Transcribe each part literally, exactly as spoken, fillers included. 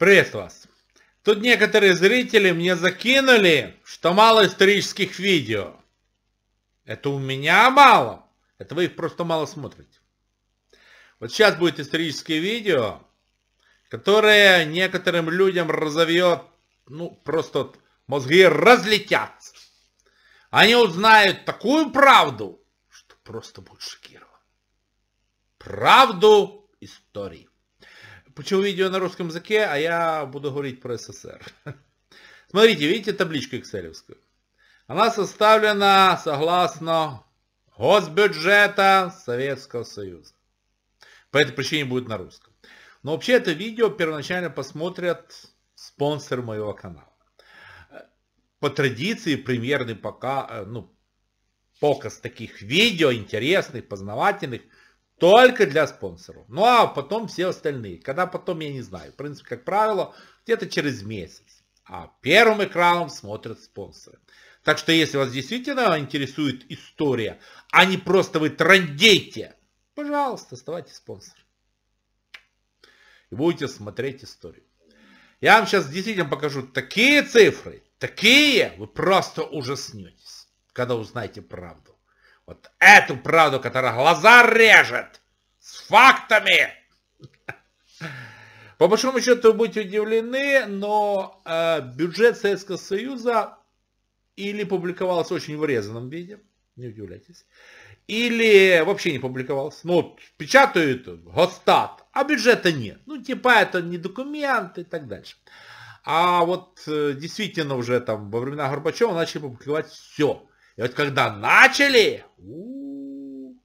Привет вас. Тут некоторые зрители мне закинули, что мало исторических видео. Это у меня мало. Это вы их просто мало смотрите. Вот сейчас будет историческое видео, которое некоторым людям разовьет, ну, просто вот мозги разлетятся. Они узнают такую правду, что просто будут шокированы. Правду истории. Почему видео на русском языке, а я буду говорить про СССР. Смотрите, видите табличку экселевскую? Она составлена согласно госбюджета Советского Союза. По этой причине будет на русском. Но вообще это видео первоначально посмотрят спонсоры моего канала. По традиции премьерный пока, ну, показ таких видео, интересных, познавательных, только для спонсоров. Ну а потом все остальные. Когда потом, я не знаю. В принципе, как правило, где-то через месяц. А первым экраном смотрят спонсоры. Так что если вас действительно интересует история, а не просто вы трандейте, пожалуйста, оставайтесь спонсором. И будете смотреть историю. Я вам сейчас действительно покажу такие цифры, такие, вы просто ужаснетесь, когда узнаете правду. Вот эту правду, которая глаза режет с фактами. По большому счету вы будете удивлены, но э, бюджет Советского Союза или публиковался очень в урезанном виде, не удивляйтесь, или вообще не публиковался. Ну, вот, печатают Госстат, а бюджета нет. Ну, типа это не документ и так дальше. А вот э, действительно уже там во времена Горбачева начали публиковать все. И вот когда начали... У -у -у.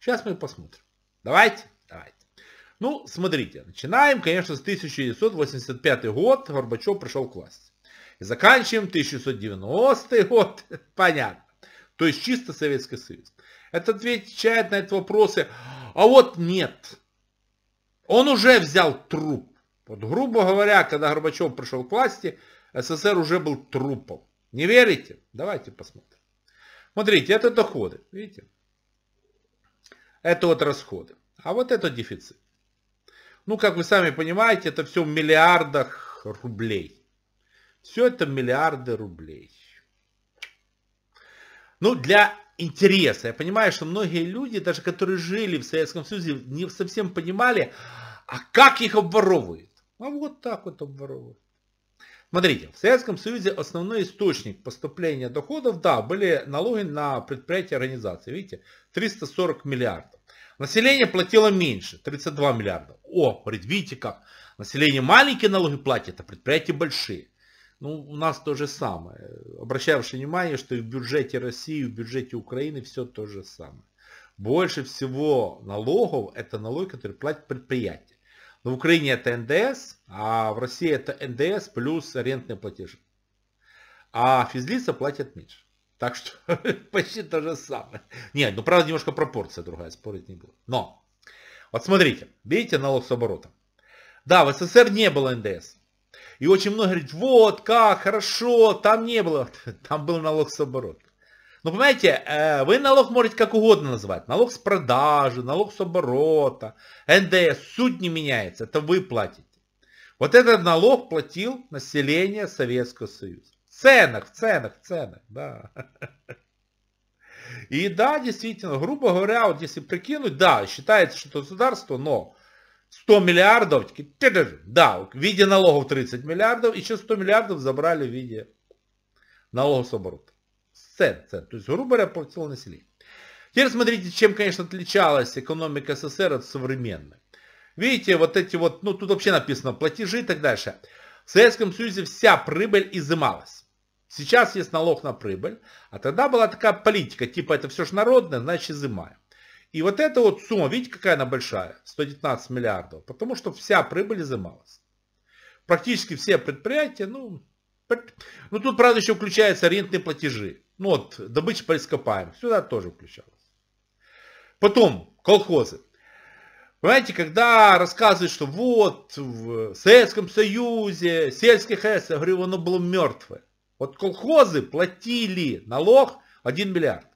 Сейчас мы посмотрим. Давайте, давайте. Ну, смотрите. Начинаем, конечно, с тысяча девятьсот восемьдесят пятого года. Горбачев пришел к власти. И заканчиваем тысяча девятьсот девяностый год. Понятно. То есть чисто Советский Союз. Это отвечает на эти вопросы. А вот нет. Он уже взял труп. Вот, грубо говоря, когда Горбачев пришел к власти, СССР уже был трупом. Не верите? Давайте посмотрим. Смотрите, это доходы. Видите? Это вот расходы. А вот это дефицит. Ну, как вы сами понимаете, это все в миллиардах рублей. Все это миллиарды рублей. Ну, для интереса. Я понимаю, что многие люди, даже которые жили в Советском Союзе, не совсем понимали, а как их обворовывают. А вот так вот обворовывают. Смотрите, в Советском Союзе основной источник поступления доходов, да, были налоги на предприятия и организации. Видите, триста сорок миллиардов. Население платило меньше, тридцать два миллиарда. О, видите как, население маленькие налоги платит, а предприятия большие. Ну, у нас то же самое. Обращаю ваше внимание, что и в бюджете России, и в бюджете Украины все то же самое. Больше всего налогов, это налоги, которые платят предприятия. Но в Украине это эн дэ эс, а в России это эн дэ эс плюс арендные платежи. А физлица платят меньше. Так что почти то же самое. Нет, ну правда немножко пропорция другая, спорить не буду. Но, вот смотрите, видите налог с оборотом. Да, в СССР не было эн дэ эс. И очень много говорят, вот как, хорошо, там не было. Там был налог с оборотом. Ну, понимаете, вы налог можете как угодно назвать. Налог с продажи, налог с оборота, эн дэ эс. Суть не меняется, это вы платите. Вот этот налог платил население Советского Союза. В ценах, в ценах, в ценах, да. И да, действительно, грубо говоря, вот если прикинуть, да, считается, что государство, но сто миллиардов, да, в виде налогов тридцать миллиардов, еще сто миллиардов забрали в виде налогов с оборота. Цен, цен. То есть, грубо говоря, платило население. Теперь смотрите, чем, конечно, отличалась экономика СССР от современной. Видите, вот эти вот, ну, тут вообще написано платежи и так дальше. В Советском Союзе вся прибыль изымалась. Сейчас есть налог на прибыль, а тогда была такая политика, типа, это все же народное, значит, изымаем. И вот эта вот сумма, видите, какая она большая, сто девятнадцать миллиардов, потому что вся прибыль изымалась. Практически все предприятия, ну, ну тут, правда, еще включаются арендные платежи. Ну вот, добыча по ископаемым, сюда тоже включалось. Потом, колхозы. Понимаете, когда рассказывают, что вот, в Советском Союзе, сельский хозяйство, я говорю, оно было мертвое. Вот колхозы платили налог один миллиард.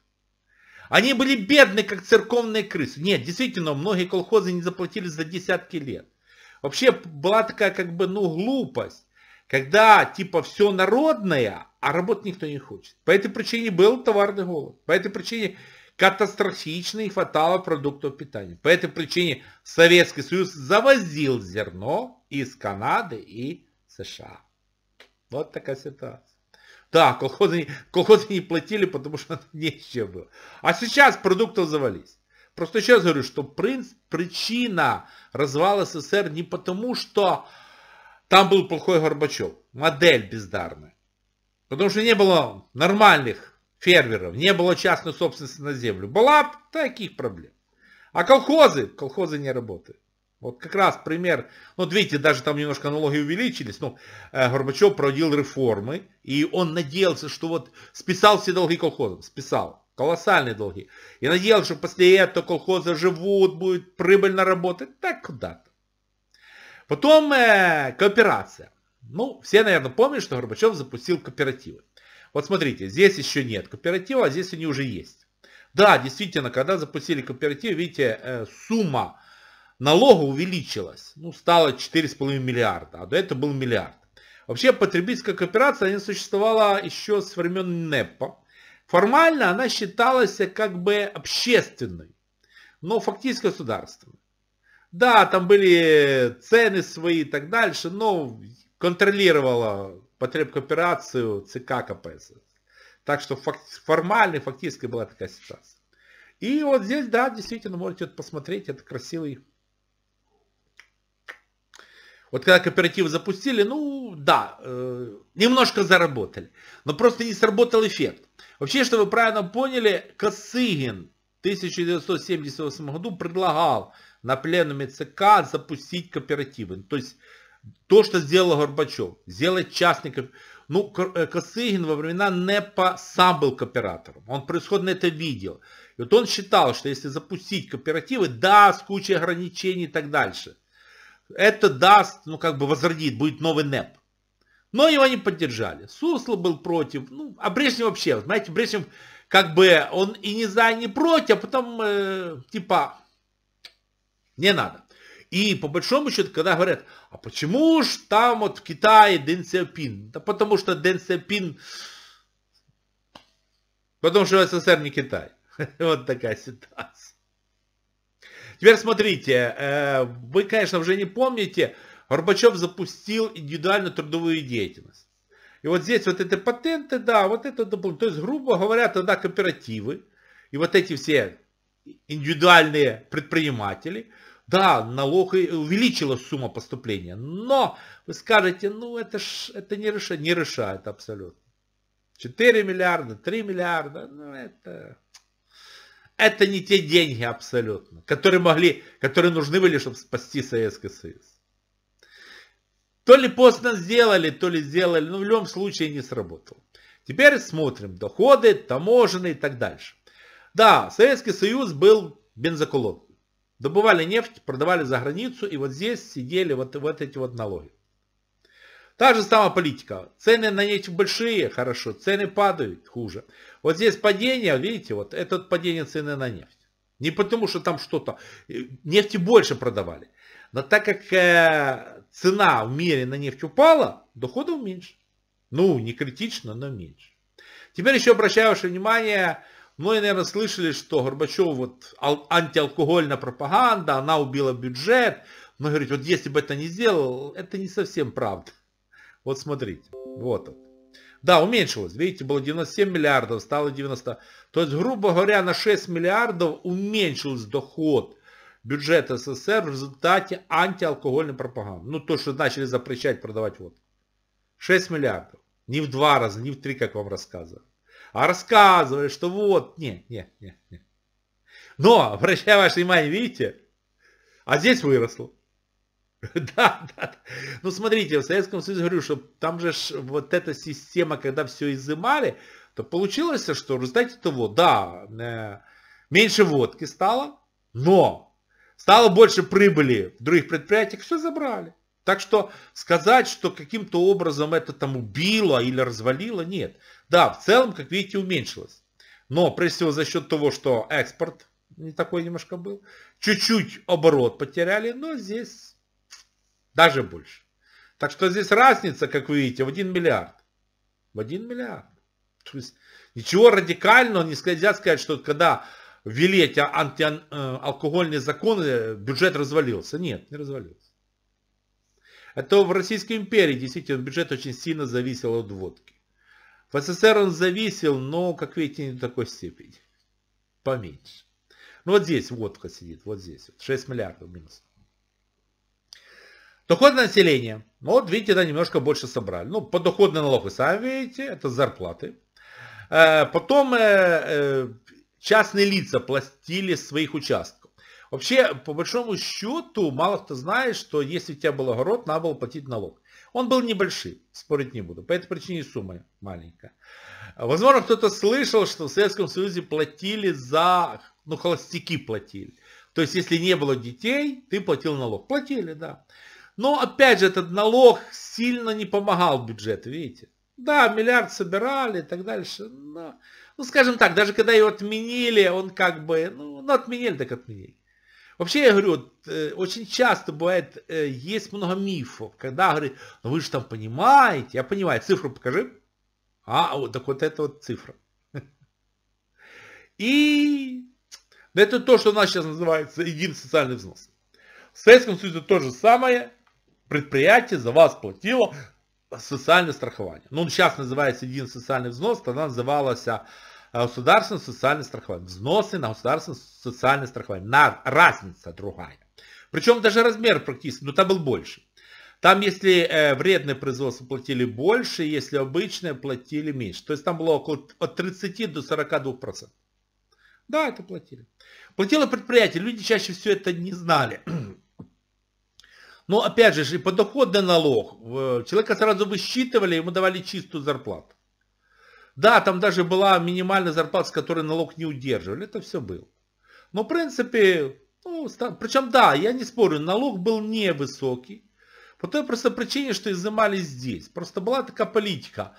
Они были бедны, как церковные крысы. Нет, действительно, многие колхозы не заплатили за десятки лет. Вообще была такая как бы, ну, глупость, когда типа все народное, а работать никто не хочет. По этой причине был товарный голод. По этой причине катастрофично не хватало продуктов питания. По этой причине Советский Союз завозил зерно из Канады и США. Вот такая ситуация. Да, колхозы, колхозы не платили, потому что нечего было. А сейчас продуктов завались. Просто еще раз говорю, что принцип, причина развала СССР не потому, что там был плохой Горбачев. Модель бездарная. Потому что не было нормальных фермеров, не было частной собственности на землю. Была таких проблем. А колхозы, колхозы не работают. Вот как раз пример, вот видите, даже там немножко налоги увеличились, но Горбачев проводил реформы, и он надеялся, что вот списал все долги колхозам, списал, колоссальные долги. И надеялся, что после этого колхозы живут, будет прибыльно работать, так куда-то. Потом э, кооперация. Ну, все, наверное, помнят, что Горбачев запустил кооперативы. Вот смотрите, здесь еще нет кооператива, а здесь они уже есть. Да, действительно, когда запустили кооператив, видите, э, сумма налога увеличилась, ну, стало четыре с половиной миллиарда, а до этого был миллиард. Вообще потребительская кооперация она существовала еще с времен НЭПа. Формально она считалась как бы общественной, но фактически государственной. Да, там были цены свои и так дальше, но контролировала потребкооперацию ЦК КПСС. Так что формально и фактически была такая ситуация. И вот здесь, да, действительно, можете посмотреть, это красивый. Вот когда кооперативы запустили, ну да, э, немножко заработали. Но просто не сработал эффект. Вообще, чтобы вы правильно поняли, Косыгин в тысяча девятьсот семьдесят восьмом году предлагал на пленуме ЦК запустить кооперативы. То есть, то, что сделал Горбачев. Сделать частный кооператив. Ну, Косыгин во времена НЭПа сам был кооператором. Он происходно это видел. И вот он считал, что если запустить кооперативы, да, с кучей ограничений и так дальше. Это даст, ну как бы возродит, будет новый НЭП. Но его не поддержали. Суслов был против. Ну, а Брежнев вообще, знаете, Брежнев как бы он и не за, и не против, а потом э, типа не надо. И по большому счету, когда говорят, а почему ж там вот в Китае Дэн Сяопин? Да потому что Дэн Сяопин, потому что СССР не Китай. Вот такая ситуация. Теперь смотрите, вы, конечно, уже не помните, Горбачев запустил индивидуальную трудовую деятельность. И вот здесь вот эти патенты, да, вот это дополнительно. То есть, грубо говоря, тогда кооперативы и вот эти все индивидуальные предприниматели, да, налог увеличила сумма поступления. Но вы скажете, ну это ж, это не решает, не решает абсолютно. четыре миллиарда, три миллиарда, ну это... Это не те деньги абсолютно, которые могли, которые нужны были, чтобы спасти Советский Союз. То ли поздно сделали, то ли сделали, но в любом случае не сработало. Теперь смотрим доходы, таможенные и так дальше. Да, Советский Союз был бензоколонкой. Добывали нефть, продавали за границу, и вот здесь сидели вот, вот эти вот налоги. Та же самая политика. Цены на нефть большие, хорошо. Цены падают, хуже. Вот здесь падение, видите, вот это падение цены на нефть. Не потому, что там что-то... Нефти больше продавали. Но так как э, цена в мире на нефть упала, доходов меньше. Ну, не критично, но меньше. Теперь еще обращаю ваше внимание, многие, наверное, слышали, что Горбачев, вот антиалкогольная пропаганда, она убила бюджет. Но, говорит, вот если бы это не сделал, это не совсем правда. Вот смотрите, вот он. Да, уменьшилось, видите, было девяносто семь миллиардов, стало девяносто. То есть, грубо говоря, на шесть миллиардов уменьшился доход бюджета СССР в результате антиалкогольной пропаганды. Ну, то, что начали запрещать продавать водку. шесть миллиардов. Не в два раза, не в три, как вам рассказывали. А рассказывали, что вот, не, не, не, не. Но, обращаю ваше внимание, видите, а здесь выросло. Да, да. Ну смотрите, в Советском Союзе, говорю, что там же вот эта система, когда все изымали, то получилось, что в результате того, да, меньше водки стало, но стало больше прибыли в других предприятиях, все забрали. Так что сказать, что каким-то образом это там убило или развалило, нет. Да, в целом, как видите, уменьшилось. Но прежде всего за счет того, что экспорт не такой немножко был, чуть-чуть оборот потеряли, но здесь... Даже больше. Так что здесь разница, как вы видите, в один миллиард. В один миллиард. То есть ничего радикального нельзя сказать, что когда ввели эти антиалкогольные законы, бюджет развалился. Нет, не развалился. Это в Российской империи действительно бюджет очень сильно зависел от водки. В СССР он зависел, но, как видите, не до такой степени. Поменьше. Ну вот здесь водка сидит, вот здесь. шесть миллиардов минус. Доход населения. Вот видите, да, немножко больше собрали. Ну, подоходный налог вы сами видите, это зарплаты. Потом частные лица платили своих участков. Вообще, по большому счету, мало кто знает, что если у тебя был огород, надо было платить налог. Он был небольшим, спорить не буду. По этой причине сумма маленькая. Возможно, кто-то слышал, что в Советском Союзе платили за... Ну, холостяки платили. То есть, если не было детей, ты платил налог. Платили, да. Но, опять же, этот налог сильно не помогал бюджету, видите. Да, миллиард собирали и так дальше. Но, ну, скажем так, даже когда его отменили, он как бы... Ну, ну отменили, так отменили. Вообще, я говорю, очень часто бывает, есть много мифов, когда говорят, ну вы же там понимаете, я понимаю, цифру покажи. А, вот, так вот это вот цифра. И это то, что у нас сейчас называется единый социальный взнос. В Советском Союзе то же самое, предприятие за вас платило социальное страхование. Ну, сейчас называется единый социальный взнос, тогда называлось... Государственное социальное страхование. Взносы на государственное социальное страхование. На, разница другая. Причем даже размер практически, ну там был больше. Там если э, вредное производство платили больше, если обычное платили меньше. То есть там было около от тридцати до сорока двух процентов. Да, это платили. Платило предприятие, люди чаще всего это не знали. Но опять же, и подоходный налог. Человека сразу высчитывали, ему давали чистую зарплату. Да, там даже была минимальная зарплата, с которой налог не удерживали. Это все было. Но в принципе, ну, причем да, я не спорю, налог был невысокий. По той просто причине, что изымали здесь. Просто была такая политика.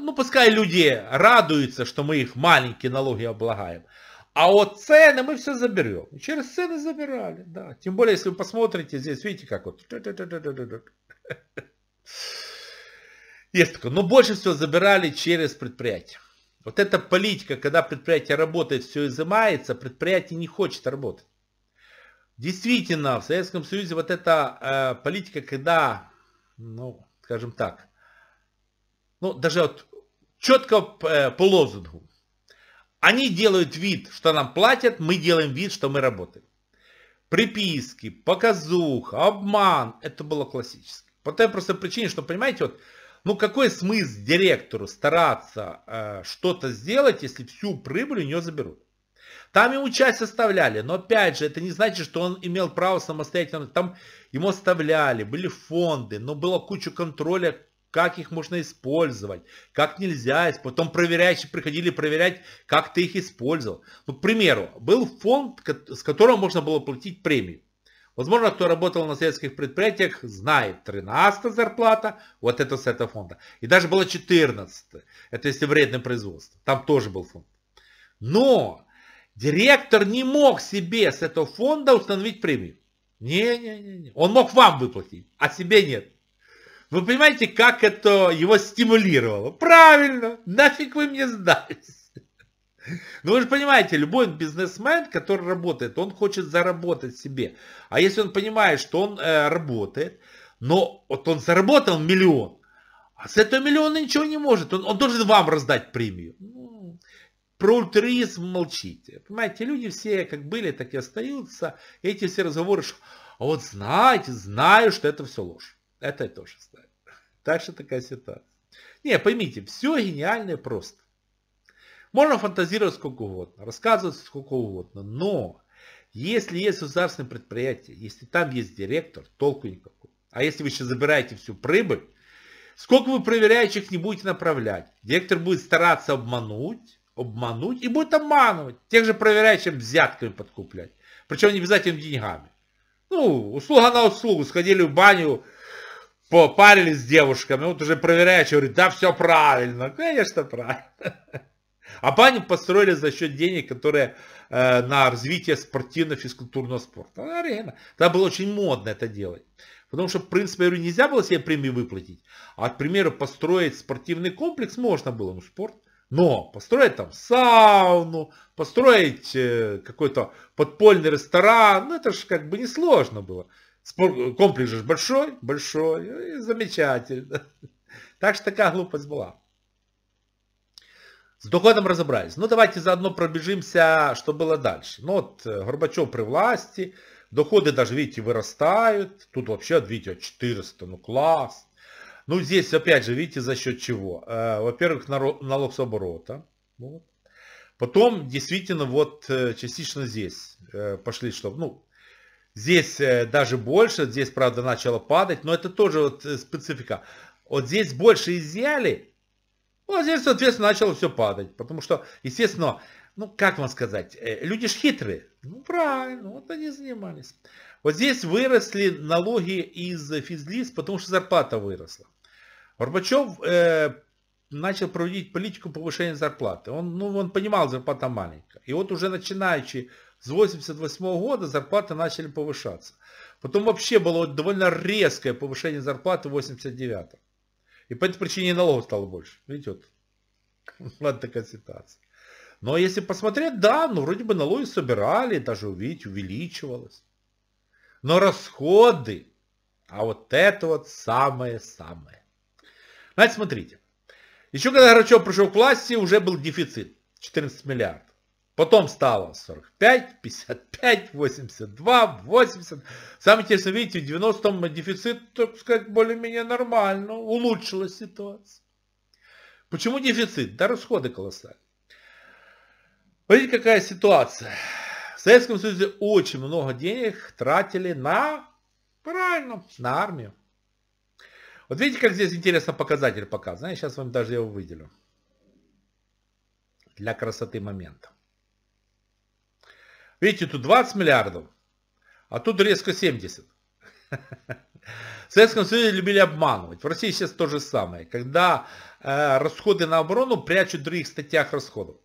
Ну, пускай люди радуются, что мы их маленькие налоги облагаем. А вот цены мы все заберем. И через цены забирали, да. Тем более, если вы посмотрите, здесь видите, как вот... Есть такое. Но больше всего забирали через предприятие. Вот эта политика, когда предприятие работает, все изымается, предприятие не хочет работать. Действительно, в Советском Союзе вот эта э, политика, когда, ну, скажем так, ну, даже вот четко э, по лозунгу. Они делают вид, что нам платят, мы делаем вид, что мы работаем. Приписки, показуха, обман, это было классически. По той простой причине, что, понимаете, вот, ну какой смысл директору стараться э, что-то сделать, если всю прибыль у него заберут? Там ему часть оставляли, но опять же, это не значит, что он имел право самостоятельно. Там ему оставляли, были фонды, но было куча контроля, как их можно использовать, как нельзя использовать. Потом проверяющие приходили проверять, как ты их использовал. Ну, к примеру, был фонд, с которого можно было платить премию. Возможно, кто работал на советских предприятиях, знает, тринадцатая зарплата, вот это с этого фонда. И даже было четырнадцатая, это если вредное производство, там тоже был фонд. Но директор не мог себе с этого фонда установить премию. Не-не-не, он мог вам выплатить, а себе нет. Вы понимаете, как это его стимулировало? Правильно, нафиг вы мне сдались. Ну вы же понимаете, любой бизнесмен, который работает, он хочет заработать себе. А если он понимает, что он э, работает, но вот он заработал миллион, а с этого миллиона ничего не может, он, он должен вам раздать премию. Ну, про ультруизм молчите. Понимаете, люди все как были, так и остаются. И эти все разговоры, что а вот знаете, знаю, что это все ложь. Это я тоже знаю. Так что такая ситуация. Не, поймите, все гениальное просто. Можно фантазировать сколько угодно, рассказывать сколько угодно, но если есть государственное предприятие, если там есть директор, толку никакого. А если вы еще забираете всю прибыль, сколько вы проверяющих не будете направлять, директор будет стараться обмануть, обмануть и будет обманывать. Тех же проверяющих взятками подкуплять, причем не обязательно деньгами. Ну, услуга на услугу, сходили в баню, попарились с девушками, вот уже проверяющий говорит, да все правильно, конечно правильно. А баню построили за счет денег, которые э, на развитие спортивно-физкультурного спорта. Арена. Тогда было очень модно это делать. Потому что, в принципе, я говорю, нельзя было себе премии выплатить. А, к примеру, построить спортивный комплекс можно было, ну, спорт. Но построить там сауну, построить э, какой-то подпольный ресторан, ну, это же как бы несложно было. Спор- комплекс же большой, большой, и замечательно. Так что такая глупость была. С доходом разобрались. Ну, давайте заодно пробежимся, что было дальше. Ну, вот Горбачев при власти... Доходы даже, видите, вырастают. Тут вообще, видите, четыреста, ну класс. Ну здесь, опять же, видите, за счет чего. Во-первых, налог с оборота. Вот. Потом, действительно, вот частично здесь пошли, что, ну, здесь даже больше, здесь, правда, начало падать, но это тоже вот специфика. Вот здесь больше изъяли, вот здесь, соответственно, начало все падать. Потому что, естественно, ну, как вам сказать, люди ж хитрые. Ну, правильно, вот они занимались. Вот здесь выросли налоги из физлиц, потому что зарплата выросла. Горбачев э, начал проводить политику повышения зарплаты. Он, ну, он понимал, зарплата маленькая. И вот уже начинаючи с тысяча девятьсот восемьдесят восьмого года зарплаты начали повышаться. Потом вообще было довольно резкое повышение зарплаты в восемьдесят девятом. И по этой причине налогов стало больше. Видите, вот, вот такая ситуация. Но если посмотреть, да, ну вроде бы налоги собирали, даже увидеть, увеличивалось. Но расходы, а вот это вот самое-самое. Значит, смотрите. Еще когда Горбачев пришел к власти, уже был дефицит четырнадцать миллиардов. Потом стало сорок пять, пятьдесят пять, восемьдесят два, восемьдесят. Самое интересное, видите, в девяностом дефицит, так сказать, более-менее нормально, улучшилась ситуация. Почему дефицит? Да расходы колоссальные. Смотрите, какая ситуация. В Советском Союзе очень много денег тратили на, правильно, на армию. Вот видите, как здесь интересно показатель показан. Я сейчас вам даже его выделю. Для красоты момента. Видите, тут двадцать миллиардов, а тут резко семьдесят. В Советском Союзе любили обманывать. В России сейчас то же самое. Когда э, расходы на оборону прячут в других статьях расходов.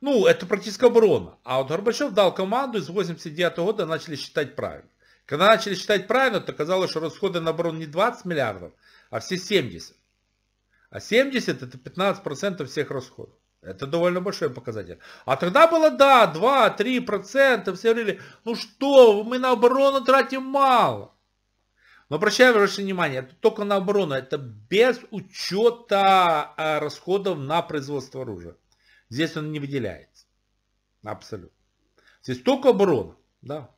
Ну, это практически оборона. А вот Горбачев дал команду, и с восемьдесят девятого года начали считать правильно. Когда начали считать правильно, то оказалось, что расходы на оборону не двадцать миллиардов, а все семьдесят. А семьдесят это пятнадцать процентов всех расходов. Это довольно большой показатель. А тогда было, да, два-три процента. Все говорили, ну что, мы на оборону тратим мало. Но обращаю ваше внимание, это только на оборону. Это без учета расходов на производство оружия. Здесь он не выделяется. Абсолютно. Здесь только оборона. Да.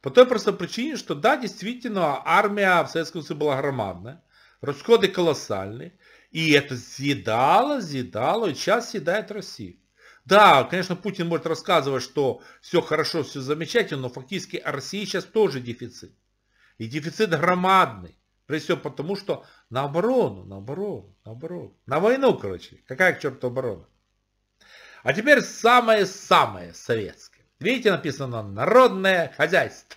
По той простой причине, что да, действительно, армия в Советском Союзе была громадная. Расходы колоссальные. И это съедало, съедало. И сейчас съедает Россию. Да, конечно, Путин может рассказывать, что все хорошо, все замечательно. Но фактически России сейчас тоже дефицит. И дефицит громадный. Прежде всего потому, что на оборону, на оборону, на оборону. На войну, короче. Какая к черту оборона? А теперь самое-самое советское. Видите, написано «Народное хозяйство».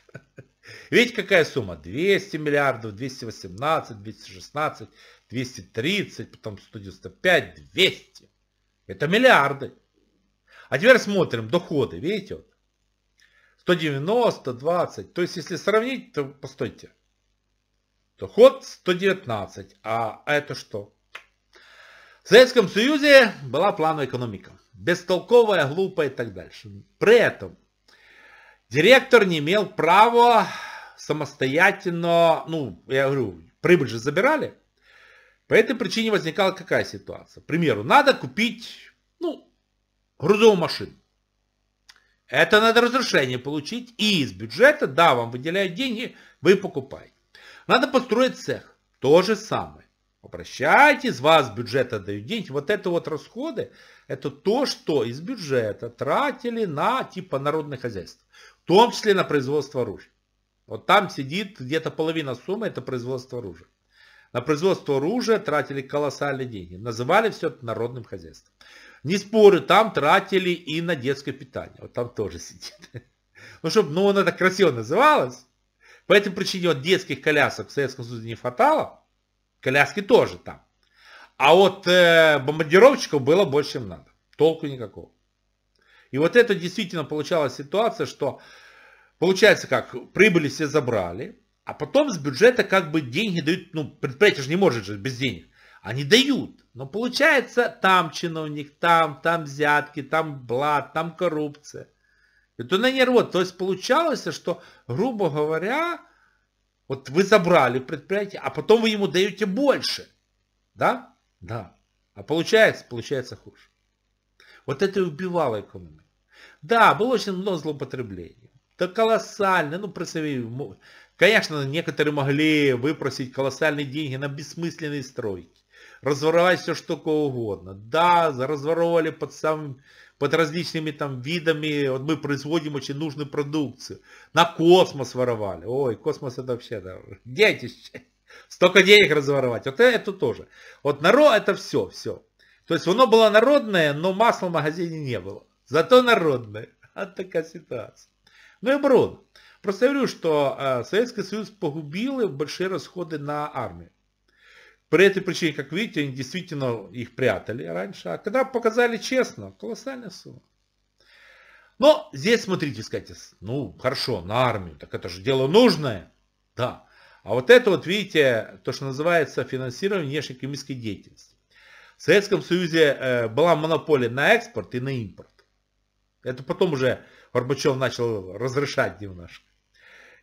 Видите, какая сумма? двести миллиардов, двести восемнадцать, двести шестнадцать, двести тридцать, потом сто девяносто пять, двести. Это миллиарды. А теперь смотрим доходы. Видите? Вот. сто девяносто, двадцать. То есть, если сравнить, то, постойте. Доход сто девятнадцать. А это что? В Советском Союзе была плановая экономика. Бестолковая, глупая и так дальше. При этом директор не имел права самостоятельно, ну, я говорю, прибыль же забирали. По этой причине возникала какая ситуация? К примеру, надо купить, ну, грузовую машину. Это надо разрешение получить. И из бюджета, да, вам выделяют деньги, вы покупаете. Надо построить цех. То же самое. Обращайте, из вас бюджета дают деньги. Вот это вот расходы, это то, что из бюджета тратили на типа народное хозяйство. В том числе на производство оружия. Вот там сидит где-то половина суммы, это производство оружия. На производство оружия тратили колоссальные деньги. Называли все это народным хозяйством. Не спорю, там тратили и на детское питание. Вот там тоже сидит. Ну, чтобы, ну, оно так красиво называлось. По этой причине вот детских колясок в Советском Союзе не хватало. Коляски тоже там. А вот э, бомбардировщиков было больше, чем надо. Толку никакого. И вот это действительно получалась ситуация, что получается как, прибыли все забрали, А потом с бюджета как бы деньги дают, ну, предприятие же не может же без денег. Они дают, но получается там чиновник, там, там взятки, там блат, там коррупция. И то на нервы. То есть получалось, что, грубо говоря, вот вы забрали предприятие, а потом вы ему даете больше. Да? Да. А получается, получается хуже. Вот это и убивало экономику. Да, было очень много злоупотреблений. Да колоссально, ну, представляете, конечно, некоторые могли выпросить колоссальные деньги на бессмысленные стройки. Разворовать все, что угодно. Да, разворовали под, сам, под различными там видами. Вот мы производим очень нужную продукцию. На космос воровали. Ой, космос это вообще, да, детище. Столько денег разворовать. Вот это тоже. Вот народ это все, все. То есть оно было народное, но масла в магазине не было. Зато народное. А такая ситуация. Ну и оборона. Просто я говорю, что э, Советский Союз погубил большие расходы на армию. При этой причине, как видите, они действительно их прятали раньше. А когда показали честно, колоссальная сумма. Но здесь, смотрите, скажите, ну хорошо, на армию, так это же дело нужное. Да. А вот это вот, видите, то, что называется финансирование внешнеэкономической деятельности. В Советском Союзе э, была монополия на экспорт и на импорт. Это потом уже Горбачев начал разрешать немножко.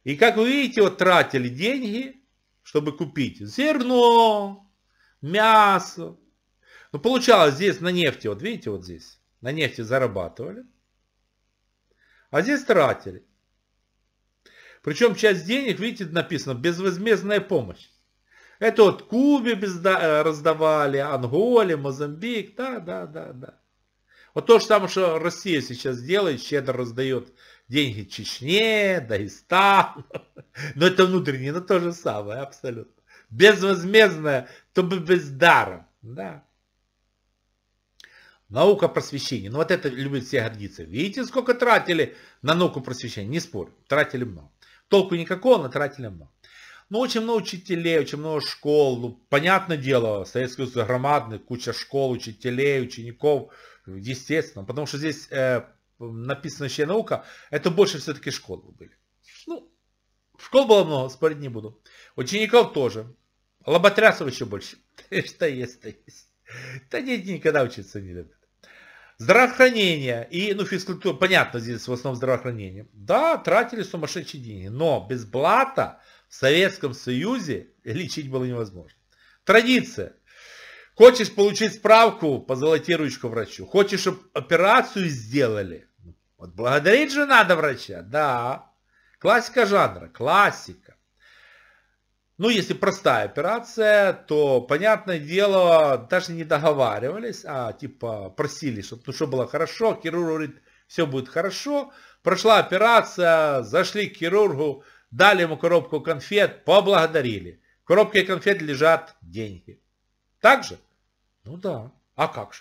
И как вы видите, вот тратили деньги, чтобы купить зерно, мясо. Но получалось здесь на нефти, вот видите, вот здесь, на нефти зарабатывали. А здесь тратили. Причем часть денег, видите, написано, безвозмездная помощь. Это вот Кубе раздавали, Анголе, Мозамбик, да, да, да, да. Вот то же самое, что Россия сейчас делает, щедро раздает деньги Чечне, Дагестану. Но это внутреннее, но то же самое, абсолютно. Безвозмездное, то бы бездаром. Да. Наука просвещения. Ну вот это любят все гордиться. Видите, сколько тратили на науку просвещения? Не спорю, тратили много. Толку никакого, но тратили много. Но очень много учителей, очень много школ. Ну, понятное дело, Советский Союз громадный, куча школ, учителей, учеников. Естественно, потому что здесь э, написано еще наука, это больше все-таки школы были. Ну, школ было много, спорить не буду. Учеников тоже. Лоботрясов еще больше. Что есть, то есть. Да дети никогда учиться не любят. Здравоохранение и, ну, физкультура, понятно, здесь в основном здравоохранение. Да, тратили сумасшедшие деньги, но без блата в Советском Союзе лечить было невозможно. Традиция. Хочешь получить справку, позолоти ручку врачу. Хочешь, чтобы операцию сделали. Вот благодарить же надо врача. Да. Классика жанра. Классика. Ну, если простая операция, то, понятное дело, даже не договаривались, а типа просили, чтобы ну, что было хорошо. Хирург говорит, все будет хорошо. Прошла операция, зашли к хирургу, дали ему коробку конфет, поблагодарили. В коробке конфет лежат деньги. Так же? Ну да. А как же?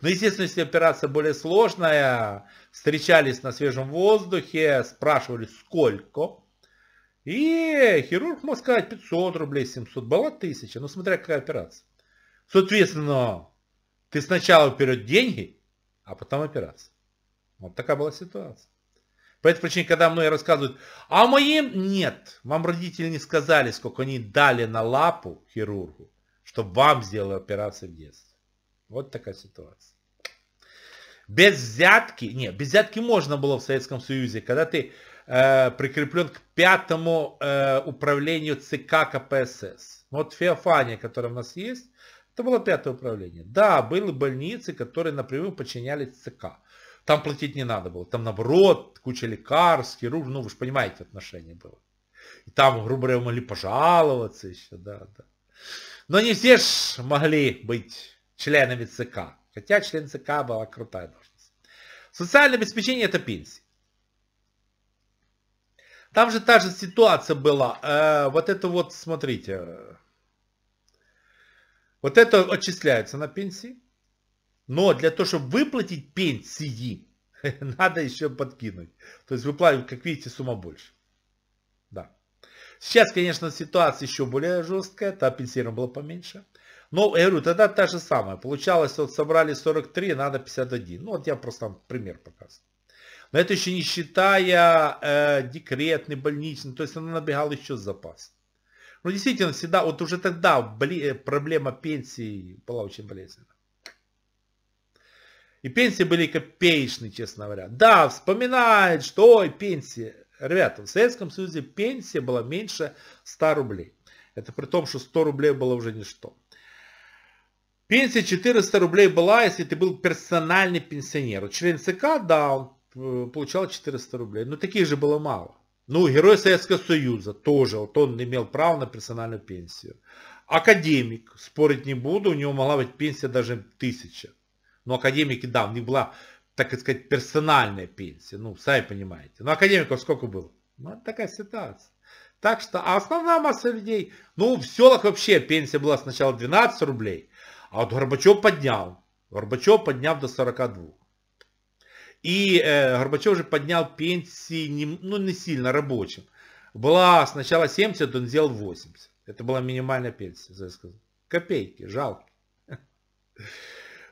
Ну, естественно, если операция более сложная, встречались на свежем воздухе, спрашивали, сколько. И хирург мог сказать пятьсот рублей, семьсот, была тысяча. Ну, смотря какая операция. Соответственно, ты сначала вперед деньги, а потом операция. Вот такая была ситуация. По этой причине, когда мне рассказывают, а моим нет, вам родители не сказали, сколько они дали на лапу хирургу, чтобы вам сделали операцию в детстве. Вот такая ситуация. Без взятки, не, без взятки можно было в Советском Союзе, когда ты э, прикреплен к пятому э, управлению ЦК КПСС. Вот Феофания, которая у нас есть, это было пятое управление. Да, были больницы, которые напрямую подчинялись ЦК. Там платить не надо было. Там наоборот, куча лекарств, хирург. Ну, вы же понимаете, отношение было. И там, грубо говоря, могли пожаловаться еще. Да, да. Но не все ж могли быть членами ЦК. Хотя член ЦК была крутая должность. Социальное обеспечение это пенсии. Там же та же ситуация была. Э, вот это вот, смотрите. Вот это отчисляется на пенсии. Но для того, чтобы выплатить пенсии, надо еще подкинуть. То есть выплатить, как видите, сумма больше. Да. Сейчас, конечно, ситуация еще более жесткая. Та пенсирование было поменьше. Но, я говорю, тогда та же самая. Получалось, вот собрали сорок три, надо пятьдесят один. Ну, вот я просто там пример показываю. Но это еще не считая э, декретный, больничный, то есть она набегала еще с запасом. Ну, действительно, всегда, вот уже тогда проблема пенсии была очень болезненна. И пенсии были копеечные, честно говоря. Да, вспоминает, что ой, пенсия. Ребята, в Советском Союзе пенсия была меньше ста рублей. Это при том, что сто рублей было уже ничто. Пенсия четыреста рублей была, если ты был персональный пенсионер. Член ЦК, да, он получал четыреста рублей. Но таких же было мало. Ну, герой Советского Союза тоже. Вот он имел право на персональную пенсию. Академик, спорить не буду, у него могла быть пенсия даже тысяча. Но академики, да, у них была, так сказать, персональная пенсия. Ну, сами понимаете. Но академиков сколько было? Ну, такая ситуация. Так что, а основная масса людей, ну, в селах вообще пенсия была сначала двенадцать рублей, а вот Горбачев поднял. Горбачев поднял до сорока двух. И э, Горбачев же поднял пенсии, не, ну, не сильно рабочим. Была сначала семьдесят, он сделал восемьдесят. Это была минимальная пенсия, я сказал. Копейки, жалко.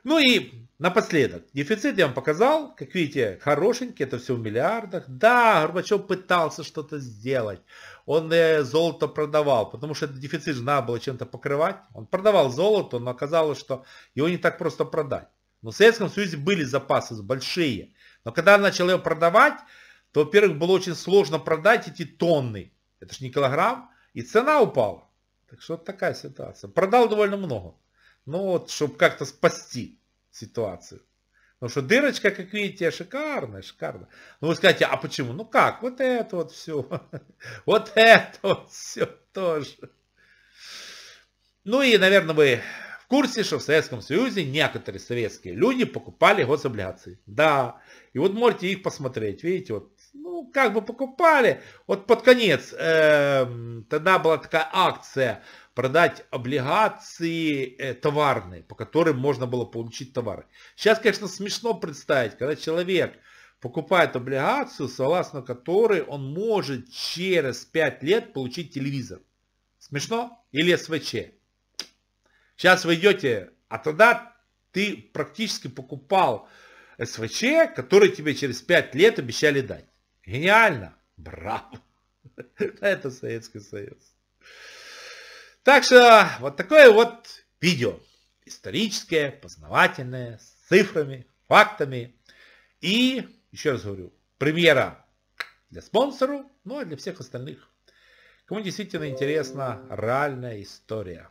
Ну и напоследок, дефицит я вам показал, как видите, хорошенький, это все в миллиардах. Да, Горбачев пытался что-то сделать, он золото продавал, потому что этот дефицит же надо было чем-то покрывать. Он продавал золото, но оказалось, что его не так просто продать. Но в Советском Союзе были запасы большие, но когда он начал его продавать, то, во-первых, было очень сложно продать эти тонны, это же не килограмм, и цена упала. Так что вот такая ситуация, продал довольно много. Ну вот, чтобы как-то спасти ситуацию. Потому что дырочка, как видите, шикарная, шикарная. Ну вы скажете, а почему? Ну как? Вот это вот все. Вот это вот все тоже. Ну и, наверное, вы в курсе, что в Советском Союзе некоторые советские люди покупали гособлигации. Да. И вот можете их посмотреть. Видите, вот, ну как бы покупали. Вот под конец, э, тогда была такая акция. Продать облигации э, товарные, по которым можно было получить товары. Сейчас, конечно, смешно представить, когда человек покупает облигацию, согласно которой он может через пять лет получить телевизор. Смешно? Или СВЧ? Сейчас вы идете, а тогда ты практически покупал СВЧ, который тебе через пять лет обещали дать. Гениально! Браво! Это Советский Союз. Так что вот такое вот видео. Историческое, познавательное, с цифрами, фактами. И, еще раз говорю, премьера для спонсору, ну а для всех остальных. Кому действительно интересна реальная история.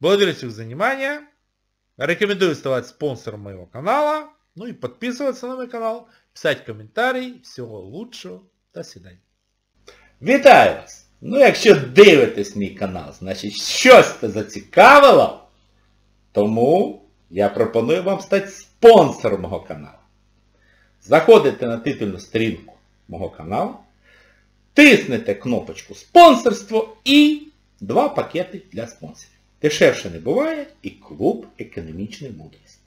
Благодарю всех за внимание. Рекомендую стать спонсором моего канала. Ну и подписываться на мой канал. Писать комментарии. Всего лучшего. До свидания. Вітаю вас! Ну, якщо дивитесь мій канал, значить щось це зацікавило, тому я пропоную вам стати спонсором мого каналу. Заходите на титульну сторінку мого каналу, тиснете кнопочку «Спонсорство» і два пакети для спонсорів. Дешевше не буває і клуб «Економічна мудрість».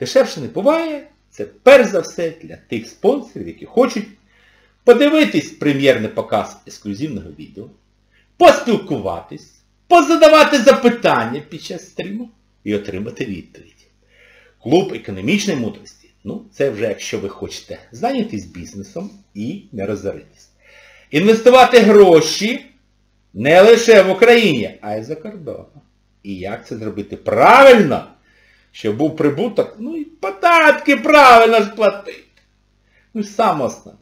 Дешевше не буває – це перш за все для тих спонсорів, які хочуть подивитись прем'єрний показ ексклюзивного відео, поспілкуватись, позадавати запитання під час стріму і отримати відповідь. Клуб економічної мудрості, ну це вже якщо ви хочете зайнятись бізнесом і не розоритись. Інвестувати гроші не лише в Україні, а й за кордоном. І як це зробити правильно, щоб був прибуток, ну і податки правильно ж платити. Ну і саме основне.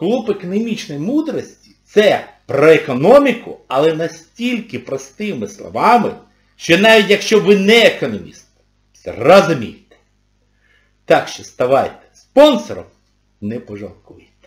Клуб економічної мудрості – це про економіку, але настільки простими словами, що навіть якщо ви не економіст, розумієте. Так що ставайте спонсором, не пожалкуйте.